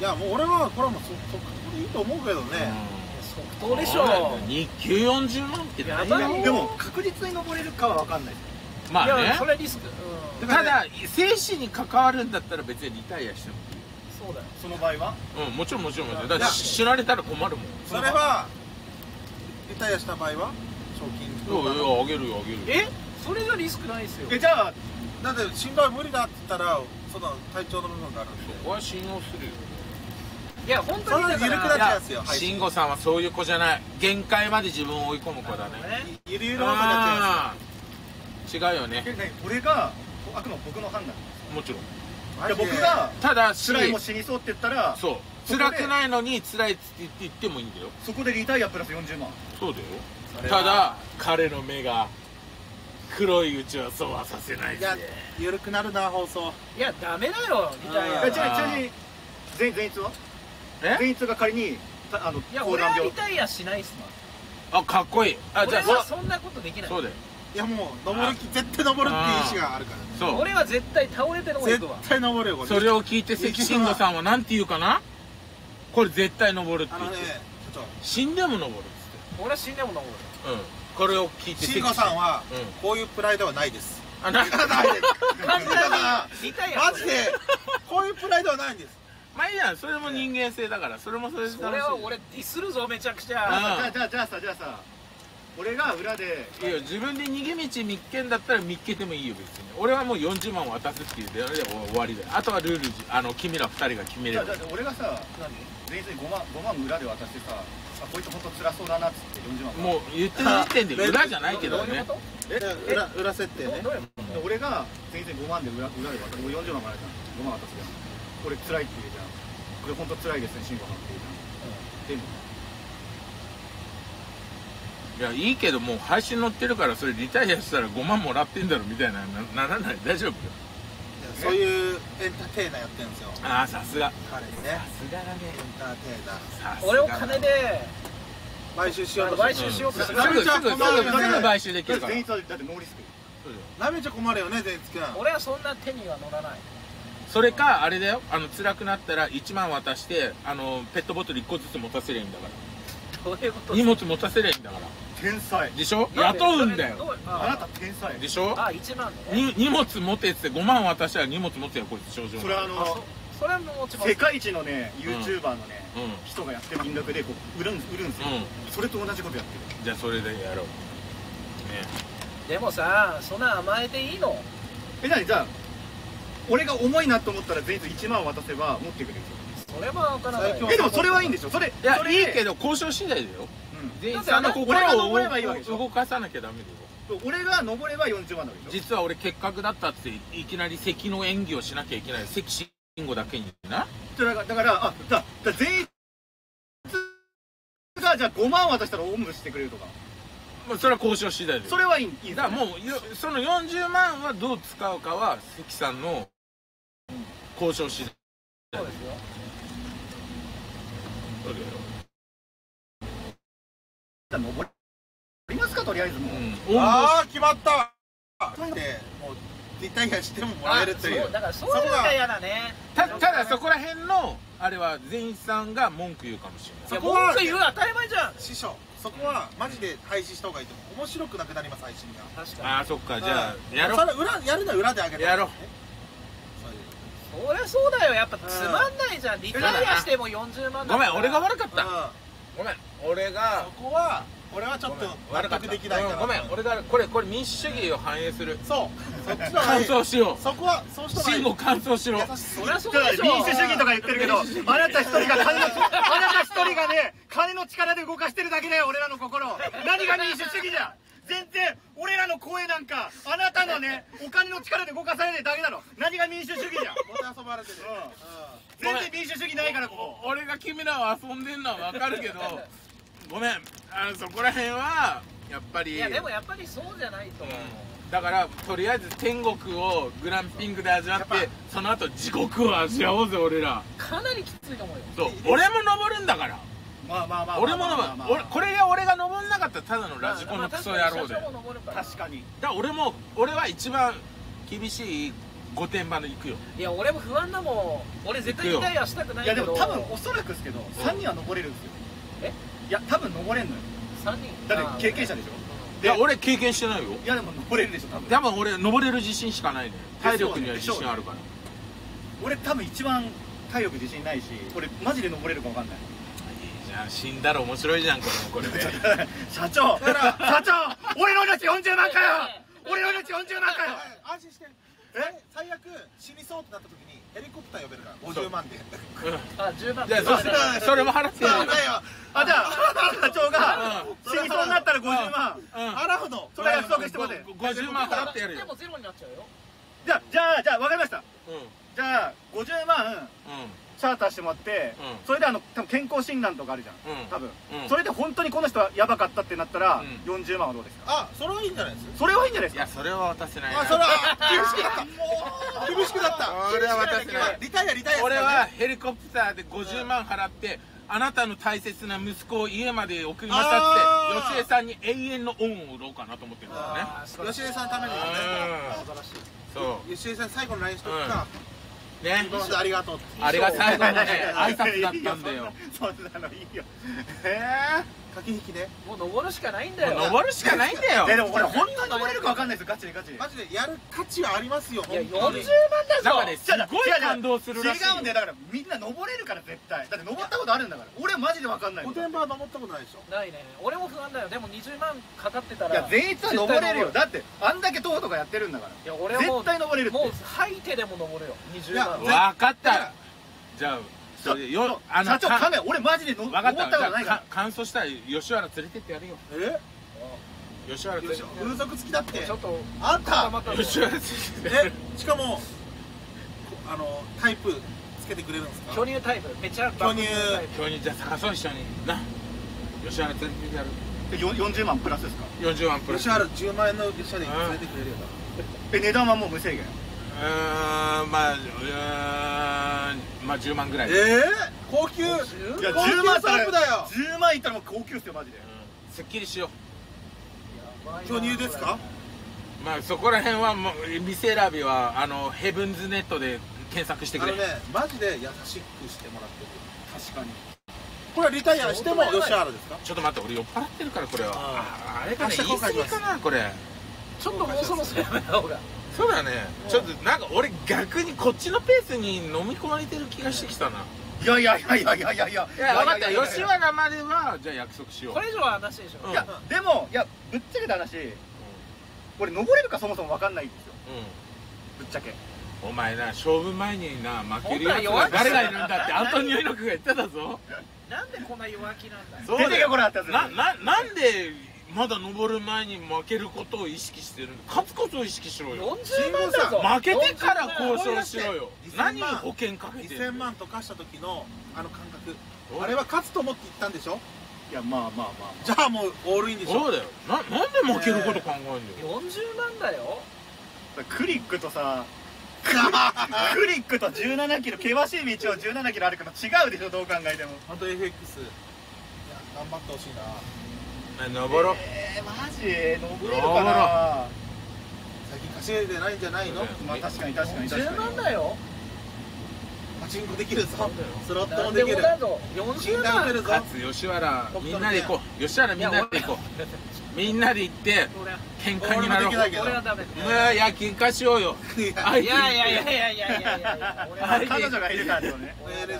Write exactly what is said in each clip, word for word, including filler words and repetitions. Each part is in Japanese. いやもう俺はこれはもう速投でいいと思うけどね。速投でしょ。日給よんじゅうまんってやばい。でも確実に登れるかは分かんない。まあね、それリスク。ただ生死に関わるんだったら別にリタイアしてもいい。そうだよ、その場合は。うん、もちろんもちろんもちろん。だから知られたら困るもん。それはリタイアした場合は賞金あげるよ、あげる。え、それじゃリスクないですよ。え、じゃあだって信頼無理だって言ったらその体調の部分があるんで、そこは信用するよ。いや本当に緩くなっちゃうんですよ。慎吾さんはそういう子じゃない。限界まで自分を追い込む子だね。ゆるゆるの子だって違うよね。俺があくまで僕の判断。もちろん。僕がただ辛いも死にそうって言ったら、そう辛くないのに辛いって言ってもいいんだよ。そこでリタイアプラスよんじゅうまん。そうだよ。ただ彼の目が黒いうちはそうはさせないで。いや緩くなるな放送。いやダメだよリタイア。ちなみに前前日は？前日が仮にあのいや俺はリタイアしないっすな。あ、かっこいい。あ、じゃあそんなことできない。そうだよ。いやもう登る気、絶対登るっていう意思があるからね。俺は絶対倒れて登るとは。絶対登るよこれ。それを聞いて関慎吾さんはなんて言うかな？これ絶対登るって言って。死んでも登るって言って。俺は死んでも登る。うん。これを聞いて関慎吾さんはこういうプライドはないです。あ、ないです。だからマジでこういうプライドはないんです。まあいいやん、それも人間性だから、それもそれで楽しい。それは俺ディスるぞ、めちゃくちゃ。じゃあ、じゃあさ、じゃあさ、俺が裏で。いや、自分で逃げ道見っけんだったら見っけてもいいよ、別に。俺はもうよんじゅうまん渡すっていうで、あれで終わりだよ。あとはルール、あの、君らふたりが決めれば。俺がさ、全員ごまん裏で渡してさ、あ、こいつ本当辛そうだなっつってよんじゅうまん。もう言ってる時点で裏じゃないけどね。裏、裏設定ね。俺が全員ごまんで裏で渡す。俺よんじゅうまんもらえたの。ごまん渡すじゃん。これ辛いって言うじゃん。これ本当辛いですね、慎吾さんって言うじゃん。でもいやいいけど、もう配信載ってるから、それリタイアしたらごまんもらってんだろみたいなならない。大丈夫よ。そういうエンターテイナーやってるんですよ。ああ、さすが彼ね。さすがだね、エンターテイナー。俺を金で買収しようと買収しようとすぐ買収できるから。全員だってノーリスク。なめちゃ困るよね、全員つくん。俺はそんな手には乗らない。それかあれだよ、あの辛くなったらいちまん渡して、あのペットボトルいっこずつ持たせりゃいいんだから。どういうこと？荷物持たせりゃいいんだから。天才でしょ、雇うんだよ。あなた天才でしょ。あ、いちまんね。荷物持てってごまん渡したら荷物持てよ、こいつ。症状それはあのそれも世界一のね ユーチューバー のね人がやってる金額でこう売るんですよ。それと同じことやってる。じゃあそれでやろうね。でもさ、そんな甘えていいの？え、なに？じゃあ俺が重いなと思ったら全員いちまん渡せば持ってくれる。それは分からない。え、でもそれはいいんでしょ。それいいけど交渉次第だよ。全員さんの心を動かさなきゃダメだよ。俺が登ればよんじゅうまんだよ。実は俺結核だったっていきなり関の演技をしなきゃいけない。関慎吾だけにな。だからだからあだ全員がじゃあごまん渡したらおんぶしてくれるとか。それは交渉次第で。それはいいんだ。もうそのよんじゅうまんはどう使うかは関さんの交渉し。そうですよ。登りますか、とりあえずもう。ああ、決まった。で、もうリタイアしてももらえるという。だからそういうのが嫌だね。ただそこら辺のあれは全員さんが文句言うかもしれない。文句言う当たり前じゃん。師匠、そこはマジで廃止した方がいいと思う。面白くなくなります、配信が。確かに。ああ、そっか、じゃあやろう。それ裏やるなら裏であげる。やろう。俺はそうだよ、やっぱつまんないじゃん。リタイアしてもよんじゅうまんだ。ごめん、俺が悪かった。ごめん、俺がそこは俺はちょっと悪くできないから。ごめん、俺がこれこれ民主主義を反映する。そうそっちの感想しよう。そこはそうしたらいい。慎吾、感想しろ。そりゃそうでしょ。民主主義とか言ってるけど、あなた一人が金のあなた一人がね、金の力で動かしてるだけだよ、俺らの心。何が民主主義じゃ。全然俺らの声なんかあなたのねお金の力で動かされないだけだろ。何が民主主義じゃん。また遊ばれてる。全然民主主義ないから。ここ俺が君らを遊んでんのは分かるけど、ごめん、あのそこら辺はやっぱり。いやでもやっぱりそうじゃないと思う。だからとりあえず天国をグランピングで味わって、その後地獄を味わおうぜ。俺らかなりきついと思うよ。そう、俺も登るんだから。まあまあまあ、俺もこれが俺が登んなかったらただのラジコンのクソ野郎で。確かに。だから俺も俺は一番厳しい御殿場の行くよ。いや俺も不安だもん、俺絶対リタイアしたくないけど。いやでも多分おそらくですけどさんにんは登れるんですよ。えいや多分登れんのよさんにん、だって経験者でしょ。いや俺経験してないよ。いやでも登れるでしょ多分。多分俺登れる自信しかないね。体力には自信あるから。俺多分一番体力自信ないし、俺マジで登れるか分かんない。死んだら面白いじゃんこれもこれで。社長社長俺の命よんじゅうまんかよ、俺の命よんじゅうまんかよ。安心して、え最悪死にそうってなった時にヘリコプター呼べるからごじゅうまんで。あじゅうまんでそれも払ってよ。あじゃあ社長が死にそうになったらごじゅうまん払うの、それ約束してもらってごじゅうまん払ってやるよ。でもゼロになっちゃうよ。じゃあじゃあじゃあ分かりました。じゃあごじゅうまんチャーターしてもらって、うん、それであの多分健康診断とかあるじゃん、うん、多分、うん、それで本当にこの人はヤバかったってなったら、うん、よんじゅうまんはどうですか。あ、それはいいんじゃないですか。それはいいんじゃないですか。いやそれは渡せないな。あ、それは厳しくだった。厳しくだった。俺は渡せない。リタイアリタイア、ね、俺はヘリコプターでごじゅうまん払って、うん、あなたの大切な息子を家まで送りましたって吉江さんに永遠の恩を売ろうかなと思ってるんだよね。吉江さんのためにもね。素晴らしい。そう吉江さん最後の ライン しとくか、うんね、ありがとう。あれが最後のね、挨拶だったんだよ。そんなのいいよ。ええ、駆け引きで。もう登るしかないんだよ。登るしかないんだよ。でもこれ本当に登れるかわかんないです。ガチでガチで。マジでやる価値はありますよ。いや、四十万だぞ。だからね、すごい感動するらしい。違うんだよ。だからみんな登れるから絶対。だって登ったことあるんだから。俺はマジでわかんない。御殿場は登ったことないでしょ。ないね。俺も不安だよ。でも二十万かかってたら。いや、全員登れるよ。だってあんだけ塔とかやってるんだから。いや、俺はもう絶対登れる。もう吐いてでも登るよ。二十万。分かった。じゃあそれよ、あの社長カメ俺マジで登ったことないから完走したら吉原連れてってやるよ。え吉原連れて風俗付きだってちょっとあんた吉原連れてえしかもあのタイプつけてくれるんですか。巨乳タイプめちゃ巨乳巨乳じゃあ探そう一緒にな。吉原連れてってやる。よんじゅうまんプラスですか。よんじゅうまんプラス吉原じゅうまんえんの車で連れてくれるよ。え値段はもう無制限。うん、まあ、うん、まあじゅうまんぐらい。ええ、高級。いや、じゅうまんサーブだよ。じゅうまんいったらもう高級っすよ、マジで。すっきりしよう。巨乳ですか。まあ、そこら辺は、もう、店選びは、あの、ヘブンズネットで検索してくれ。あのね、マジで優しくしてもらってる。確かに。これはリタイアしても、吉原ですか。ちょっと待って、俺酔っ払ってるから、これは。あれかね、言い過ぎかな、これ。ちょっともうそろそろやめたほうが。そうだね、ちょっとなんか俺逆にこっちのペースに飲み込まれてる気がしてきたな。いやいやいやいやいやいやいや分かった。吉原まではじゃあ約束しよう。これ以上は話でしょ。いやでもいやぶっちゃけた話俺登れるかそもそも分かんないんですよぶっちゃけ。お前な勝負前にな負けるやつが誰がいるんだってアントニオ猪木が言ってたぞ。なんでこんな弱気なんだよ。出てこなかったやつなんでまだ登る前に負けることを意識してる。勝つことを意識しろよ。よんじゅうまんだぞ。負けてから交渉しろよ。何を保険かけてる。にせんまん溶かした時のあの感覚あれは勝つと思っていったんでしょ。いやまあまあまあじゃあもうオールインでしょ。そうだよ。 な, なんで負けること考えるんだよ。よんじゅうまんだよ。クリックとさクリックとじゅうななキロ険しい道をじゅうななキロ歩くの違うでしょどう考えても。あと エフエックス いや頑張ってほしいな。登ろう。えー、マジ登れるかな。最近稼いでないんじゃないの。まあ確かに確かに確かにじゅうまんだよ。パチンコできるぞ。スロットもできる。よんじゅうまん勝つ吉原みんなで行こう。吉原みんなで行こう。みんなで行って喧嘩になろう。いや喧嘩しようよ。いやいやいやいやいやいや彼女がいるからだよね。それ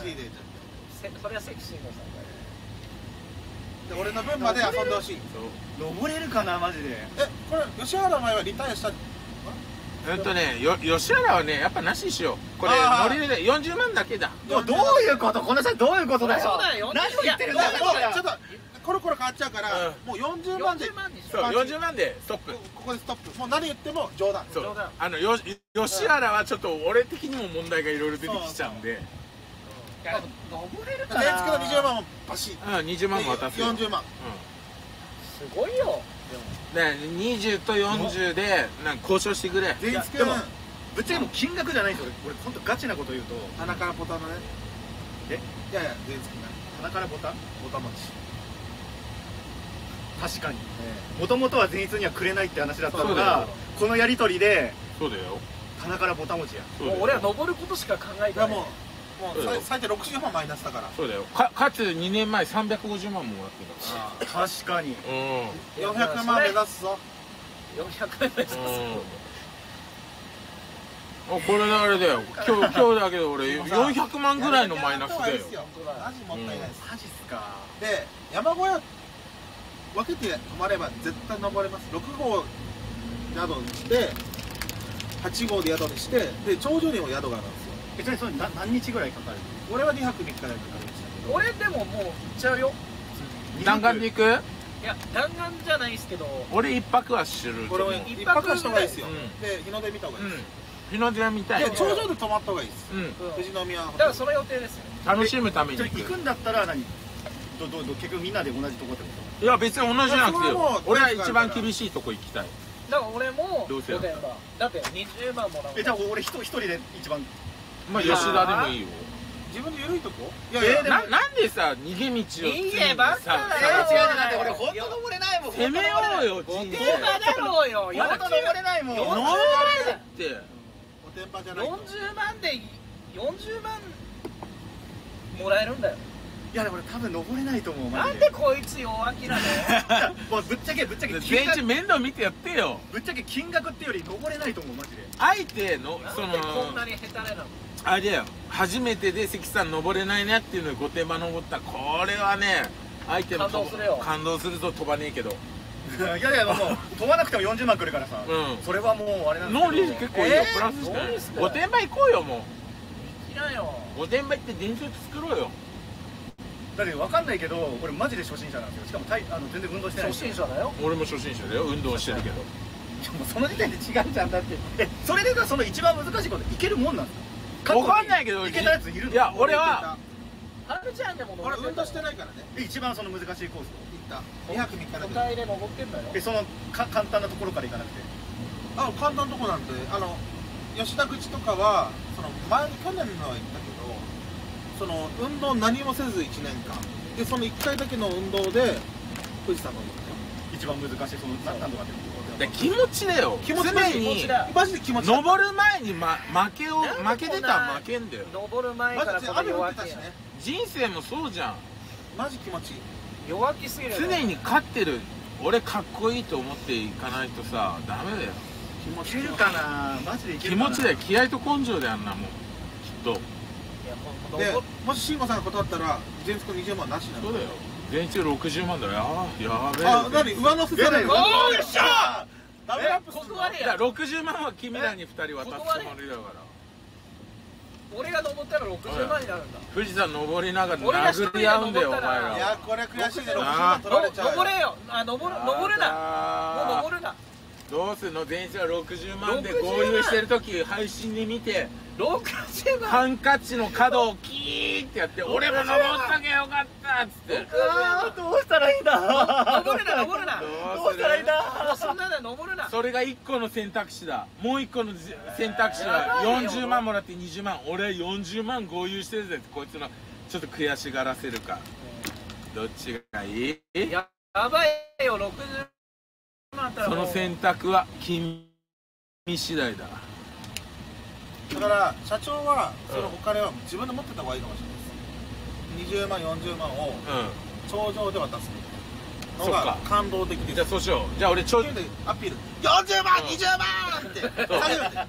はセクシーの俺の分まで遊んでほしい。登れるかなマジで。えこれ吉原の前はリタイアしたえっとねよ吉原はねやっぱなしにしよう。これ乗れるよんじゅうまんだけだ。どういうことこの際どういうことだよ。何言ってるんだよ。ちょっとコロコロ変わっちゃうからもうよんじゅうまんでよんじゅうまんでストップ。ここでストップ。もう何言っても冗談。あの吉原はちょっと俺的にも問題がいろいろ出てきちゃうんで登れるかな。全付けのにじゅうまんもパシッ。うん、にじゅうまんも渡すよ。よんじゅうまんすごいよ。でもにじゅうとよんじゅうで交渉してくれ。全付けもぶっちゃけもう金額じゃないんですよ。俺ホントガチなこと言うと田中のポタのねえいやいや全付けない田中のポタポタ町確かにもともとは前日にはくれないって話だったのがこのやり取りでそうだよ鼻からボタン持ちや。もう俺は登ることしか考えてない。もう最低ろくじゅうまんマイナスだから。そうだよ。かつにねんまえさんびゃくごじゅうまんももらってるから。確かに。よんひゃくまん目指すぞ。よんひゃくまん目指すぞ。これあれだよ。今日今日だけど俺よんひゃくまんぐらいのマイナスだよ。マジもったいないです。マジっすか。で山小屋分けて泊まれば絶対登れます。ろくごう宿にしてはちごうで宿にしてで頂上にも宿があるんですよ。別にそれ何日ぐらいかかる？俺はにはくみっかでかかりましたけど。俺でももう行っちゃうよ。弾丸で行く？いや弾丸じゃないですけど。俺いっぱくはする。これいっぱくはした方がいいですよ。で日の出見た方がいいです。日の出見たい。頂上で泊まった方がいいです。富士宮だからその予定ですよ。楽しむために行くんだったら何？どど結局みんなで同じとこってこと？いや別に同じじゃなくて俺は一番厳しいとこ行きたい。だから俺もどうせだってにじゅうまんもらう。えじゃあ俺一人で一番まあ吉田でもいいよ。自分で緩いとこ。いやいやなんでさ逃げ道を逃げばっかだよ。違う違う俺ホント登れないもん。攻めようよ。自転車だろうよ。ホント登れないもん。登れないっておてんばじゃない。よんじゅうまんでよんじゅうまんもらえるんだよ。いやでも俺多分登れないと思う。なんでこいつ弱気なの？もうぶっちゃけぶっちゃけ全員面倒見てやってよ。ぶっちゃけ金額ってより登れないと思うマジで。相手のそのなんでこんなに下手なの？あれだよ初めてで関さん登れないねっていうのに御殿場登ったこれはね相手も感動するよ。感動すると飛ばねえけど。いやいやもう飛ばなくてもよんじゅうまんくるからさ。それはもうあれなんだけど。ノーリス結構いいよプラスして。御殿場行こうよもう。いきなよ。御殿場行って伝説作ろうよ。だって分かんないけど、俺マジで初心者なんですよ。しかも体あの全然運動してない。初心者だよ。俺も初心者だよ。運動してるけど。もうその時点で違うじゃんだって。え、それでがその一番難しいこといけるもんなんですか？分かんないけど。いけたやついるの？いや俺は。はるちゃんでも俺運動してないからね。一番その難しいコースを行った。にはくみっかだけど。都会で登ってんだよ。え、そのか簡単なところから行かなくて。あ、簡単なとこなんてあの吉田口とかはその前去年のは行ったけど。その運動何もせずいちねんかんでそのいっかいだけの運動で富士山登った一番難しいその何とかって気持ちだよ。気持ちだよ。マジで気持ちだよ。登る前に、ま、負けを負けてたら負けんだよ。登る前から雨降ってたしね。人生もそうじゃん。マジ気持ちいい。弱気すぎる。常に勝ってる俺かっこいいと思っていかないとさダメだよ。いけるかなマジで。いけるかな。気持ちだよ。気合と根性であんなもんきっと。でもし慎吾さんが断ったら全幅にじゅうまんなしなの。そうだよ。全中ろくじゅうまんだよ。やべえ。あ、なに上乗せされる。よっしゃー。ダメラップするな。ろくじゅうまんは君らにふたり渡すつもりだから。俺が登ったらろくじゅうまんになるんだ。富士山登りながら殴り合うんだよお前ら。いやこれ悔しいね。ろくじゅうまん取られちゃう。登れよ。あ、登る登るな。もう登るな。どうするの？電車ろくじゅうまんで合流してるとき配信で見てろくじゅうまんハンカチの角をキーってやって俺も登ったけよかったっつってどうしたらいいんだ。登るな登るな。どうしたらいいんだ。そんなの登るな。それがいっこの選択肢だ。もういっこの選択肢はよんじゅうまんもらってにじゅうまん俺はよんじゅうまん合流してるぜってこいつのちょっと悔しがらせるかどっちがいい？やばいよろくじゅうまん。その選択は君次第だ。だから社長はそのお金は自分で持ってた方がいいかもしれないです。にじゅうまんよんじゅうまんを頂上で渡すのが感動的です。じゃあそうしよう。じゃあ俺頂上でアピールよんじゅうまんにじゅうまんって初めてやっ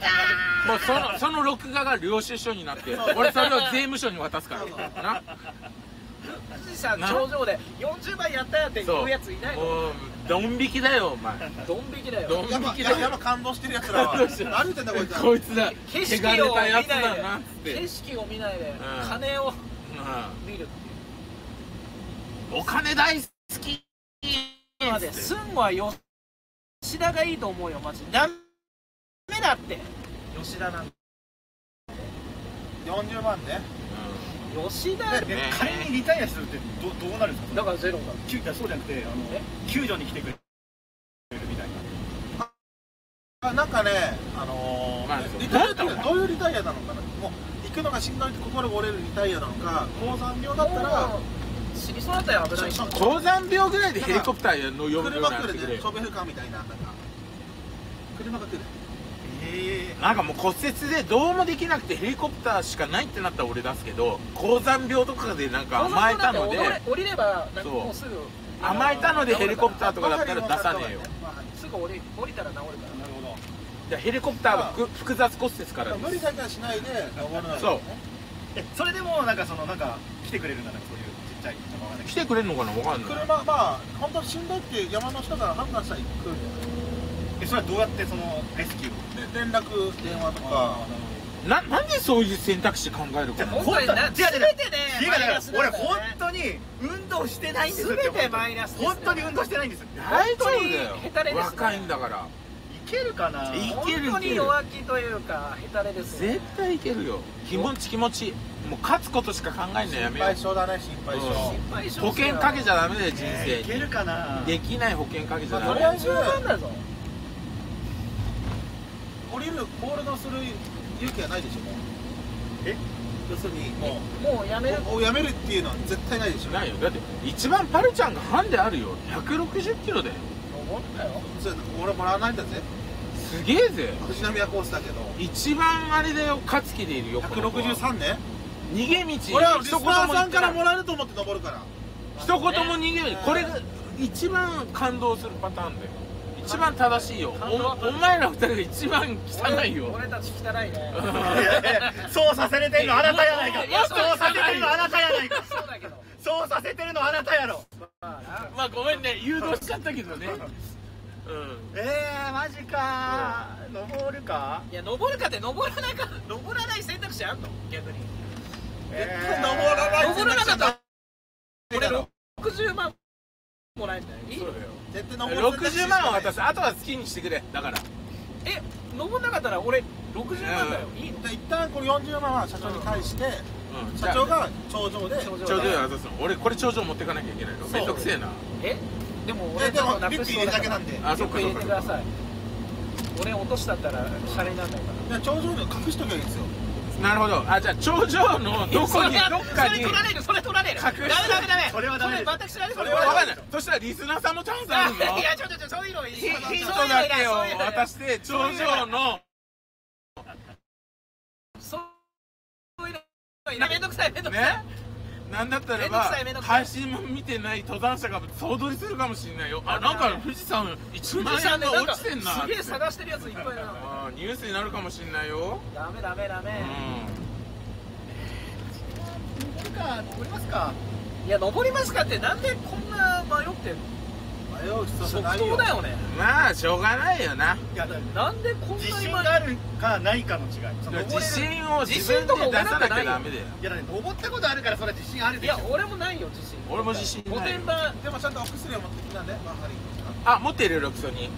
たもうそのその録画が領収書になって俺それを税務署に渡すからな。富士山頂上でよんじゅうまんやったやって言うやついないの？ドン引きだよお前。ドン引きだよ。ドン引きだよ。やっぱ感動してるやつらは何言ってんだこいつは。こいつだ。景色を見ないで景色を見ないで金を見るっていう。お金大好き。待ってすんごは吉田がいいと思うよマジ。ダメだって吉田なんてよんじゅうまんね。吉田で仮にリタイアするってどどうなるんですか？だからゼロだ。救助そうじゃなくてあの救助に来てくれるみたいな。あなんかねあのリタイアってどういうリタイアなのかな。もう行くのがしんどいって心が折れるリタイアなのか。高山病だったら死にそうだったら危ない。高山病ぐらいでヘリコプターの呼ぶようになってくれ。車来るでショベルカーみたいななんか車が来る。ええー、なんかもう骨折でどうもできなくてヘリコプターしかないってなったら俺出すけど、高山病とかでなんか甘えたので降りればなんかもうすぐ甘えたのでヘリコプターとかだったら出さねえよ。すぐ降りたら治るから。なるほど。じゃあヘリコプターは複雑骨折からです。無理だけはしないで終わらない。そう。え、それでもなんかそのなんか来てくれるんだね。そういうちっちゃいとかね来てくれるのかな分かんない。車まあ本当しんどいって山の人から判断したら行くんじゃない。それはどうやってそのレスキューで連絡電話とかな。なんでそういう選択肢考えるかな。全てね、俺本当に運動してないんですよ。全てマイナス。本当に運動してないんですよ。本当にヘタレです。若いんだからいけるかな。本当に弱気というかヘタレです。絶対いけるよ。気持ち気持ちもう勝つことしか考えんのやめよう。心配性だね。心配性。保険かけちゃダメだよ人生。いけるかな。できない保険かけちゃダメ。とりあえずなんだぞ。降りるホールドする勇気はないでしょ。え、要するにもうもうやめるやめるっていうのは絶対ないでしょ。ないよ。だって一番パルちゃんがハンデあるよ。ひゃくろくじゅっキロで思ったよ。俺もらわないんだぜ。すげえぜ。富士宮コースだけど一番あれだよ。勝つ気でいるよ。ひゃくろくじゅうさんね。逃げ道俺はリスナーさんからもらえると思って登るから。一言も逃げる。これが一番感動するパターンだよ。一番正しいよ。お前ら二人が一番汚いよ。俺たち汚いね。そうさせれてるのあなたやないか。そうさせてるのあなたやないか。そうさせてるのあなたやろ。まあごめんね、誘導しちゃったけどね。えーマジか。登るか。いや登るかって登らないか。登らない選択肢あんの逆に。登らない。登らなかったら俺ろくじゅうまんもらえるんだよ。そうだよ。ろくじゅうまんを渡す。あとは好きにしてくれ。だからえ登んなかったら俺ろくじゅうまんだよ。いいの。一旦これよんじゅうまんは社長に返して、社長が頂上で頂上で渡すの。俺これ頂上持ってかなきゃいけないの。めんどくせえな。えでも俺のナップ入れだけなんで。あそっかそっか。ください。俺落としたったらシャレにならないから。頂上で隠しときゃいいんですよ。なるほど。あ、じゃあ頂上のどこにどっかにそれ取られる。それ取られる。ダメダメダメ。それはダメ。私はそれは分かんない。そしたらリスナーさんのチャンスあるぞ。いやちょちょちょそういうのいい。ヒントだけを渡して頂上のそういうのめんどくさいめんどくさい。なんだったらば配信も見てない登山者が総取りするかもしれないよ。あ、なんか富士山いちまんえんが落ちてんな。すげえ探してるやついっぱいいるな。ニュースになるかもしれないよ。ダメダメダメ。うん。登るか登りますか。いや登りますかってなんでこんな迷ってんの。迷う必要ないよ。即答だよね。まあしょうがないよな。いやなんでこんな自信があるかないかの違い。自信を自分で出さなきゃダメだよ。いやだね登ったことあるからそれ自信あるでしょ。いや俺もないよ自信。俺も自信ない。でもちゃんとお薬を持ってきたんで。あ持ってるロキソニン。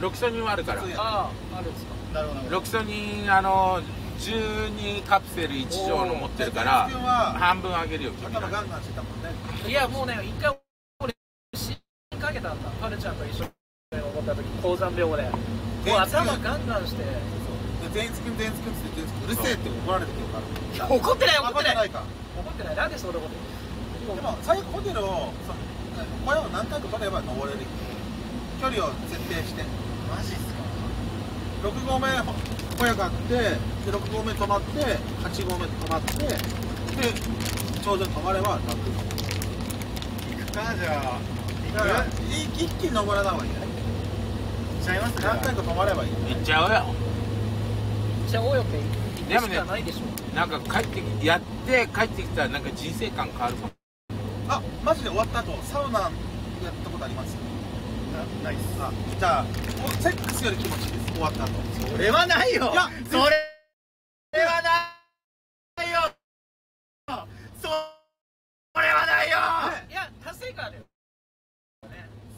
ロキソニンはあるから。ああるんですか。なるほど。ロキソニンあのじゅうにカプセル一錠の持ってるから半分あげるよ。頭ガンガンしてたもんね。いやもうね一回俺死にかけたんだ。パルちゃんと一緒に登った時高山病で。もう頭ガンガンして。全員つくん全員つくんってうるせえって怒られてるから。怒ってない怒ってない。怒ってない。なんでそんなこと言う。でも最後ホテルをこれを何回か取れば登れる距離を設定して。マジっすか。ろくごうめ小屋があってでろくごうめ止まってはちごうめ止まってで頂上に止まれば楽。行くかじゃあ。だから一気に登らない方がいいね。行っちゃいますか。何回か止まればいい。行っちゃうよ。行っちゃおうよって行くしかないでしょ。でもね、なんか帰ってきやって帰ってきたらなんか人生観変わるかも。あ、マジで終わった後サウナやったことあります？ないっす。じゃあセックスより気持ちいいです。終わった後。それはないよ。いやそれはないよ。それはないよ。いや達成感だよ。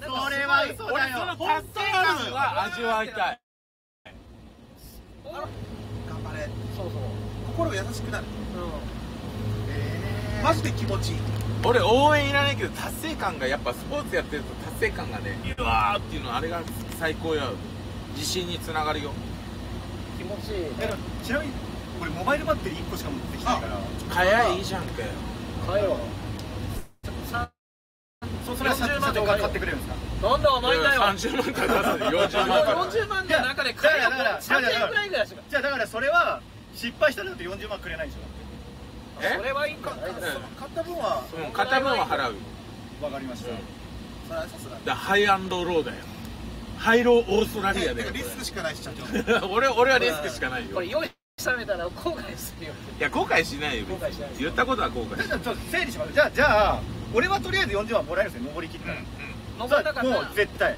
それは嘘だよ。俺その達成感は味わいたい。頑張れ。そうそう。心が優しくなる。うん。マジで気持ちいい。俺応援いらないけど達成感がやっぱスポーツやってると達成感がねうわーっていうのあれが最高や。自信につながるよ。気持ちいい。ちなみに俺モバイルバッテリーいっこしか持ってきてないから。早いいいじゃんかよ。早いわ。それは社長が買ってくれるんですか。なんだお前だよ。さんじゅうまんから出す、よんじゅうまん。よんじゅうまんの中で買えばさんぜんえんくらいぐらいしか。じゃあだからそれは失敗したらだとよんじゅうまんくれないでしょ。それはいいか。買った分は買った分は払う。わかりました。それはさすが。だハイアンドローだよ。ハイローオーストラリアで。リスクしかないしちゃう。俺俺はリスクしかないよ。これ用意されたら後悔するよ。いや後悔しないよ。後悔しない。言ったことは後悔。ちょっと整理します。じゃあじゃあ俺はとりあえずよんじゅうまんもらえるんですよ。登り切った。もう絶対